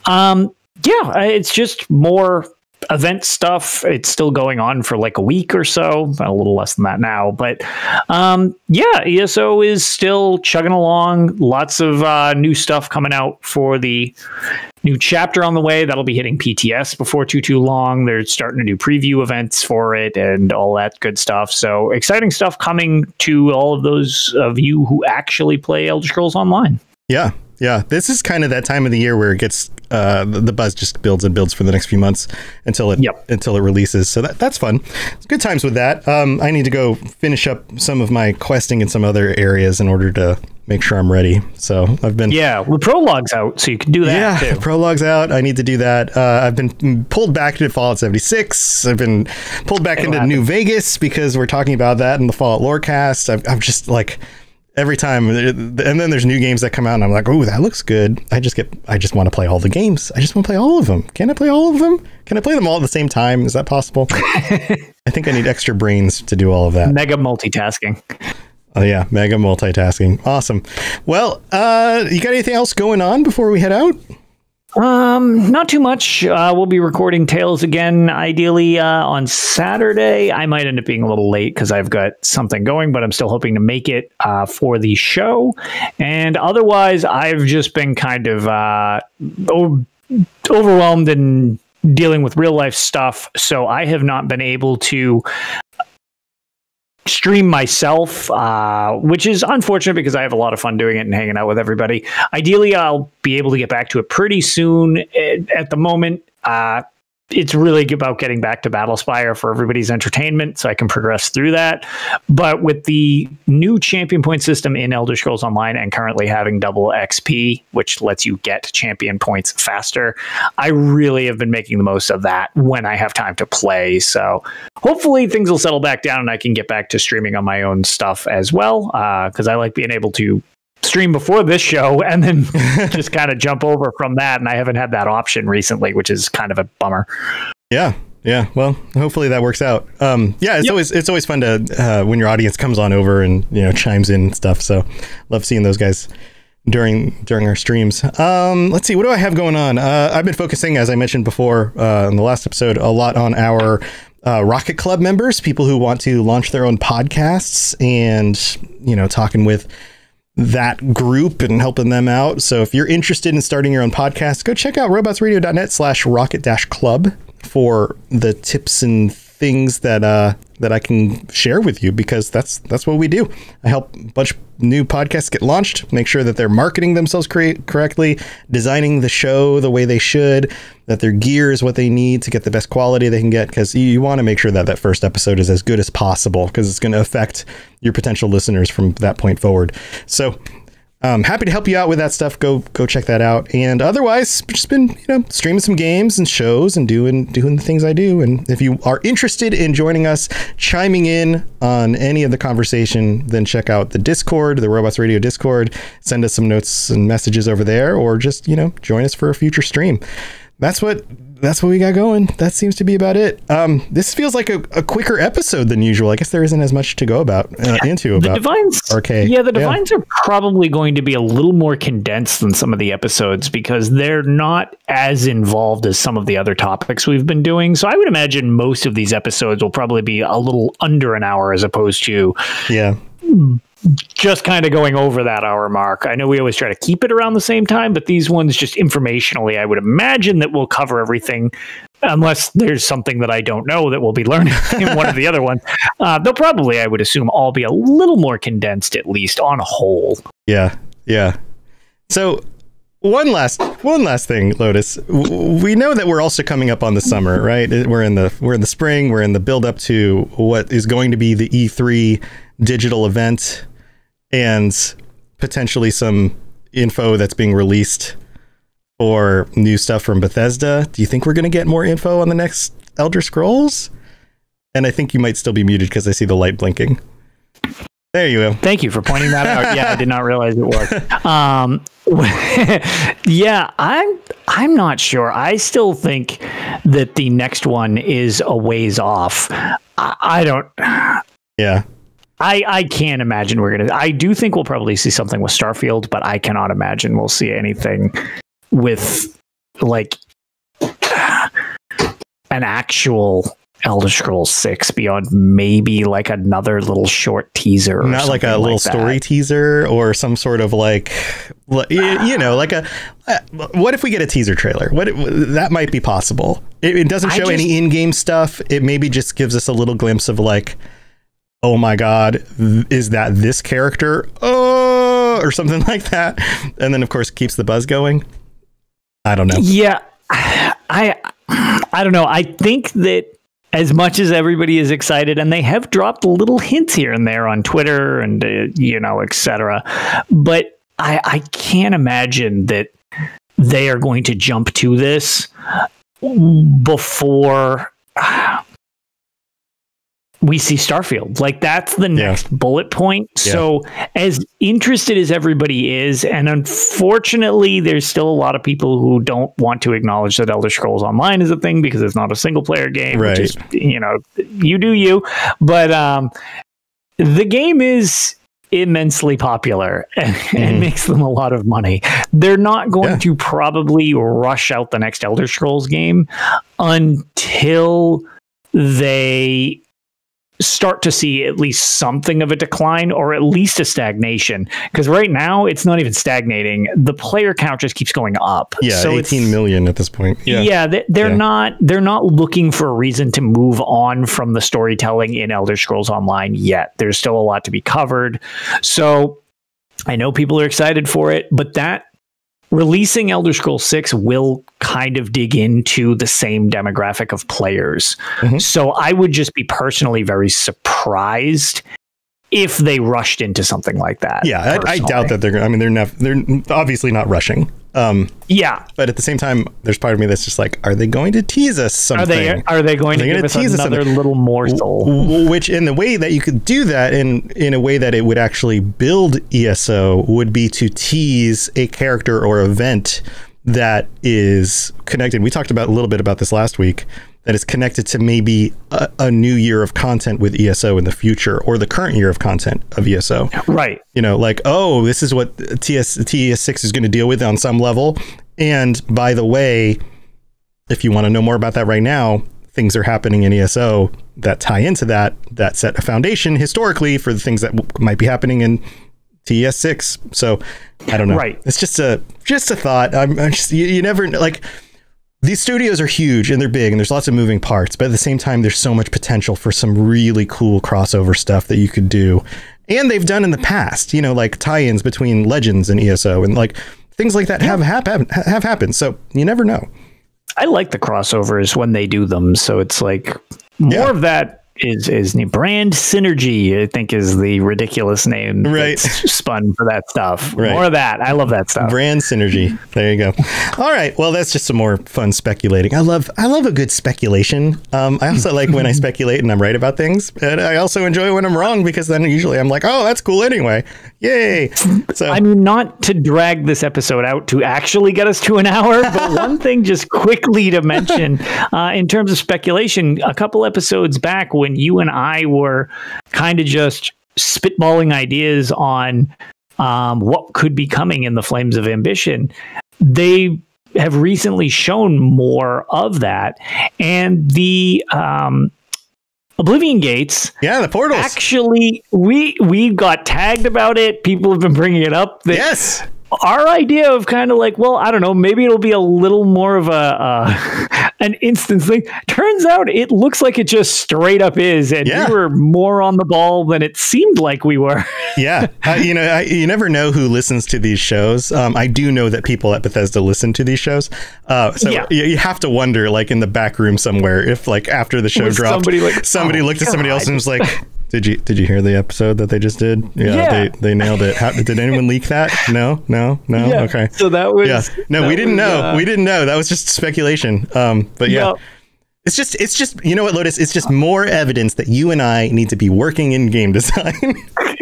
Um, yeah, it's just more event stuff. It's still going on for like a week or so, a little less than that now, but um yeah, E S O is still chugging along. Lots of uh new stuff coming out for the new chapter on the way that'll be hitting P T S before too too long. They're starting to do preview events for it and all that good stuff, so exciting stuff coming to all of those of you who actually play Elder Scrolls Online. Yeah. Yeah, this is kind of that time of the year where it gets uh, the buzz just builds and builds for the next few months until it yep. until it releases. So that that's fun. It's good times with that. Um, I need to go finish up some of my questing in some other areas in order to make sure I'm ready. So I've been yeah, well, prologue's out, so you can do that. Yeah, too. Prologue's out. I need to do that. Uh, I've been pulled back into Fallout seventy-six. I've been pulled back It'll into happen. New Vegas because we're talking about that in the Fallout Lorecast. I'm, I'm just like. Every time, and then there's new games that come out, and I'm like, "Oh, that looks good." I just get, I just want to play all the games. I just want to play all of them. Can I play all of them? Can I play them all at the same time? Is that possible? I think I need extra brains to do all of that. Mega multitasking. Oh yeah, mega multitasking. Awesome. Well, uh, you got anything else going on before we head out? Um, not too much. Uh, we'll be recording Tales again, ideally, uh, on Saturday. I might end up being a little late because I've got something going, but I'm still hoping to make it, uh, for the show. And otherwise, I've just been kind of, uh, overwhelmed and dealing with real life stuff. So I have not been able to stream myself, uh, which is unfortunate because I have a lot of fun doing it and hanging out with everybody. Ideally, I'll be able to get back to it pretty soon. At the moment, uh, it's really about getting back to Battlespire for everybody's entertainment so I can progress through that. But with the new champion point system in Elder Scrolls Online and currently having double X P, which lets you get champion points faster, I really have been making the most of that when I have time to play. So hopefully things will settle back down and I can get back to streaming on my own stuff as well, because uh, I like being able to stream before this show and then just kind of jump over from that. And I haven't had that option recently, which is kind of a bummer. Yeah. Yeah. Well, hopefully that works out. Um, yeah, it's yep. always it's always fun to uh, when your audience comes on over and, you know, chimes in and stuff. So love seeing those guys during during our streams. Um, let's see. What do I have going on? Uh, I've been focusing, as I mentioned before uh, in the last episode, a lot on our uh, Rocket Club members, people who want to launch their own podcasts and, you know, talking with that group and helping them out. So if you're interested in starting your own podcast, go check out robotsradio.net slash rocket dash club for the tips and things that uh that I can share with you, because that's that's what we do. I help a bunch of new podcasts get launched, make sure that they're marketing themselves create correctly, designing the show the way they should, that their gear is what they need to get the best quality they can get, because you, you want to make sure that that first episode is as good as possible, because it's going to affect your potential listeners from that point forward. So I'm um, happy to help you out with that stuff. Go go check that out. And otherwise, just been, you know, streaming some games and shows and doing doing the things I do. And if you are interested in joining us, chiming in on any of the conversation, then check out the Discord, the Robots Radio Discord. Send us some notes and messages over there, or just, you know, join us for a future stream. That's what that's what we got going. That seems to be about it. Um, this feels like a, a quicker episode than usual. I guess there isn't as much to go about uh, into about the Divines. R K. Yeah, the Divines yeah. are probably going to be a little more condensed than some of the episodes, because they're not as involved as some of the other topics we've been doing. So I would imagine most of these episodes will probably be a little under an hour, as opposed to yeah. just kind of going over that hour mark. I know we always try to keep it around the same time, but these ones just informationally, I would imagine that we'll cover everything, unless there's something that I don't know that we'll be learning in one of the other ones. Uh, they'll probably, I would assume, all be a little more condensed, at least on a whole. Yeah. Yeah. So one last, one last thing, Lotus, we know that we're also coming up on the summer, right? We're in the, we're in the spring, we're in the build up to what is going to be the E three digital event, and potentially some info that's being released or new stuff from Bethesda. Do you think we're going to get more info on the next Elder Scrolls? And I think you might still be muted because I see the light blinking. There you go. Thank you for pointing that out. Yeah, I did not realize it worked. Um, yeah, I'm, I'm not sure. I still think that the next one is a ways off. I, I don't... Yeah. I, I can't imagine we're going to... I do think we'll probably see something with Starfield, but I cannot imagine we'll see anything with, like, an actual Elder Scrolls six beyond maybe, like, another little short teaser. Or Not like a little like story teaser or some sort of, like, you know, like a... What if we get a teaser trailer? What That might be possible. It, it doesn't show just, any in-game stuff. It maybe just gives us a little glimpse of, like... oh my God, is that this character? Oh, or something like that. And then, of course, keeps the buzz going. I don't know. Yeah, I I don't know. I think that as much as everybody is excited, and they have dropped little hints here and there on Twitter and, uh, you know, et cetera. But I, I can't imagine that they are going to jump to this before... Uh, we see Starfield. Like, that's the next yeah. bullet point. Yeah. So as interested as everybody is, and unfortunately there's still a lot of people who don't want to acknowledge that Elder Scrolls Online is a thing because it's not a single player game, right. which is, you know, you do you, but um, the game is immensely popular and, mm. and makes them a lot of money. They're not going yeah. to probably rush out the next Elder Scrolls game until they start to see at least something of a decline, or at least a stagnation, because right now it's not even stagnating. The player count just keeps going up. Yeah, so eighteen million at this point. Yeah, yeah they, they're yeah. not they're not looking for a reason to move on from the storytelling in Elder Scrolls Online yet. There's still a lot to be covered. So I know people are excited for it, but that releasing Elder Scrolls six will kind of dig into the same demographic of players. Mm-hmm. So I would just be personally very surprised if they rushed into something like that. Yeah, I, I doubt that they're going to, I mean, they're not, they're obviously not rushing. Um, yeah. But at the same time, there's part of me that's just like, are they going to tease us something? Are they, are they going are they to give us tease another us little morsel? Which, in the way that you could do that, in, in a way that it would actually build E S O, would be to tease a character or event that is connected. We talked about a little bit about this last week, that is connected to maybe a, a new year of content with E S O in the future, or the current year of content of E S O. Right. You know, like, oh, this is what T S six is going to deal with on some level. And by the way, if you want to know more about that right now, things are happening in E S O that tie into that, that set a foundation historically for the things that w might be happening in T S six. So I don't know. Right. It's just a, just a thought. I'm, I'm just, you, you never, like, these studios are huge and they're big and there's lots of moving parts, but at the same time, there's so much potential for some really cool crossover stuff that you could do. And they've done in the past, you know, like tie-ins between Legends and E S O, and like things like that have, have, have happened. So you never know. I like the crossovers when they do them. So it's like more yeah. of that. Is is new brand synergy, I think, is the ridiculous name right. that's spun for that stuff. Right. More of that. I love that stuff. Brand synergy. There you go. All right. Well, that's just some more fun speculating. I love I love a good speculation. Um, I also like when I speculate and I'm right about things. And I also enjoy when I'm wrong, because then usually I'm like, oh, that's cool anyway. Yay. So I'm not to drag this episode out to actually get us to an hour, but one thing just quickly to mention uh, in terms of speculation, a couple episodes back, we when you and I were kind of just spitballing ideas on um, what could be coming in the Flames of Ambition, they have recently shown more of that. And the um, Oblivion Gates. Yeah, the portals. Actually, we, we got tagged about it. People have been bringing it up. That yes. Our idea of kind of like, well, I don't know, maybe it'll be a little more of a uh, an instance thing. Turns out it looks like it just straight up is, and yeah. we were more on the ball than it seemed like we were. yeah, uh, you know, I, you never know who listens to these shows. Um, I do know that people at Bethesda listen to these shows, uh, so yeah. you, you have to wonder, like in the back room somewhere, if like after the show was dropped, somebody, like, somebody oh, looked God. at somebody else and was like. Did you did you hear the episode that they just did? Yeah, yeah. They, they nailed it. How, did anyone leak that? No, no, no. Yeah. Okay. So that was yeah. No, we didn't was, know. Uh, we didn't know. That was just speculation. Um, but yeah, no. it's just it's just you know what, Lotus? It's just more evidence that you and I need to be working in game design.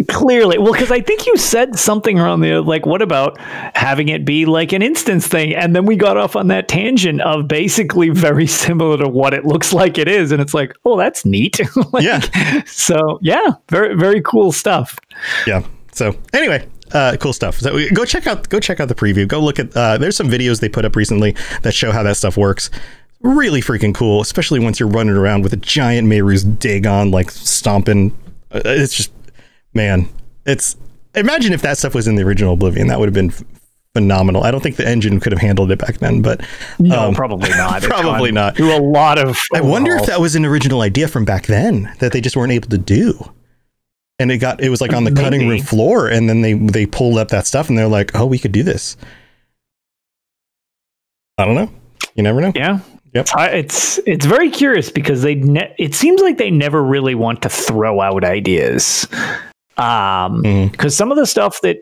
Clearly, well, because I think you said something around the like, what about having it be like an instance thing? And then we got off on that tangent of basically very similar to what it looks like it is, and it's like, oh, that's neat. like, yeah. So yeah, very very cool stuff. Yeah. So anyway. Uh, cool stuff. So we, go check out go check out the preview. Go look at. Uh, there's some videos they put up recently that show how that stuff works. Really freaking cool, especially once you're running around with a giant Mehru's Dagon like stomping. It's just. Man, it's imagine if that stuff was in the original Oblivion. That would have been phenomenal. I don't think the engine could have handled it back then, but no, um, probably not. probably not. Do a lot of. I overall. wonder if that was an original idea from back then that they just weren't able to do, and it got it was like on the Maybe. cutting room floor, and then they they pulled up that stuff, and they're like, oh, we could do this. I don't know. You never know. Yeah. Yep. I, it's it's very curious because they ne it seems like they never really want to throw out ideas. Um, mm. Cause some of the stuff that,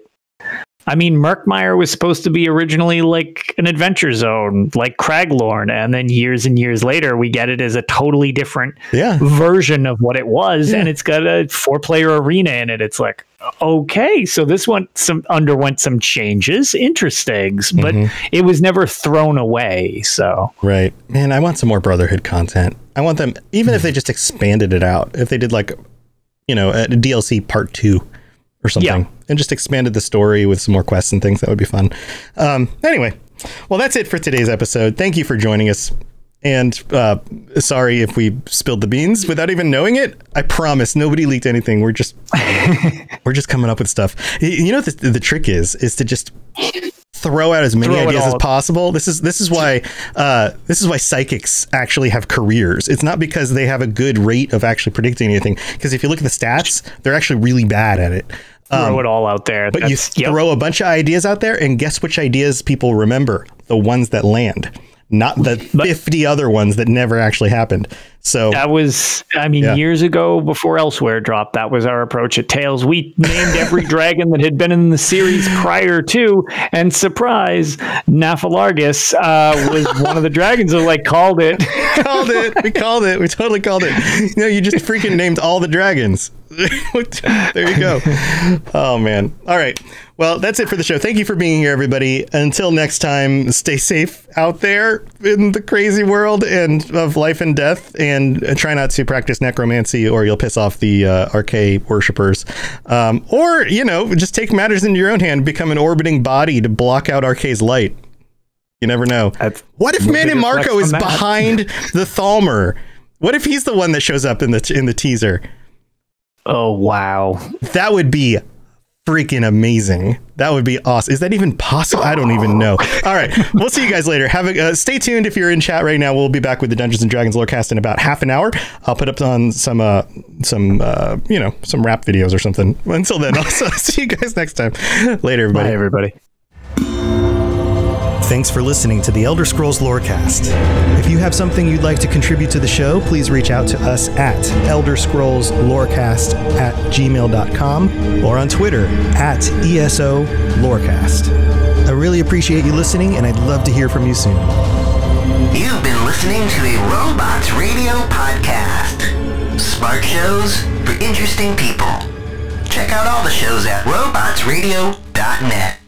I mean, Murkmire was supposed to be originally like an adventure zone, like Kraglorn. And then years and years later, we get it as a totally different yeah. version of what it was. Yeah. And it's got a four player arena in it. It's like, okay, so this one some underwent some changes, interesting, but mm-hmm. it was never thrown away. So right, man, I want some more Brotherhood content. I want them, even mm. if they just expanded it out, if they did like, you know, a D L C part two or something yeah. and just expanded the story with some more quests and things. That would be fun. Um, anyway, well, that's it for today's episode. Thank you for joining us. And uh, sorry if we spilled the beans without even knowing it. I promise nobody leaked anything. We're just we're just coming up with stuff. You know, what the, the trick is, is to just throw out as many throw ideas as possible. This is this is why uh, this is why psychics actually have careers. It's not because they have a good rate of actually predicting anything, because if you look at the stats, they're actually really bad at it. Um, throw it all out there. But That's, you throw yep. a bunch of ideas out there, and guess which ideas people remember? The ones that land. not the but, fifty other ones that never actually happened. So that was, I mean, yeah. years ago before Elsewhere dropped, that was our approach at Tales. We named every dragon that had been in the series prior to, and surprise, Naphalargus uh, was one of the dragons that like called it. Called it. We called it. We totally called it. You know, you just freaking named all the dragons. There you go. Oh, man. All right. Well, that's it for the show. Thank you for being here, everybody. Until next time, stay safe out there in the crazy world and of life and death, and try not to practice necromancy or you'll piss off the uh, arcane worshippers. Um, or, you know, just take matters into your own hand, become an orbiting body to block out Arcane's light. You never know. That's what if Manny Marco is that. behind the Thalmor? What if he's the one that shows up in the in the teaser? Oh, wow. That would be freaking amazing. That would be awesome. Is that even possible? I don't even know. All right. We'll see you guys later. Have a, uh, stay tuned. If you're in chat right now, we'll be back with the Dungeons and Dragons Lorecast in about half an hour. I'll put up on some, uh, some uh, you know, some rap videos or something. Until then, I'll see you guys next time. Later, everybody. Bye, everybody. Thanks for listening to the Elder Scrolls Lorecast. If you have something you'd like to contribute to the show, please reach out to us at elder scrolls lorecast at gmail dot com or on Twitter at E S O Lorecast. I really appreciate you listening, and I'd love to hear from you soon. You've been listening to the Robots Radio Podcast. Smart shows for interesting people. Check out all the shows at robots radio dot net.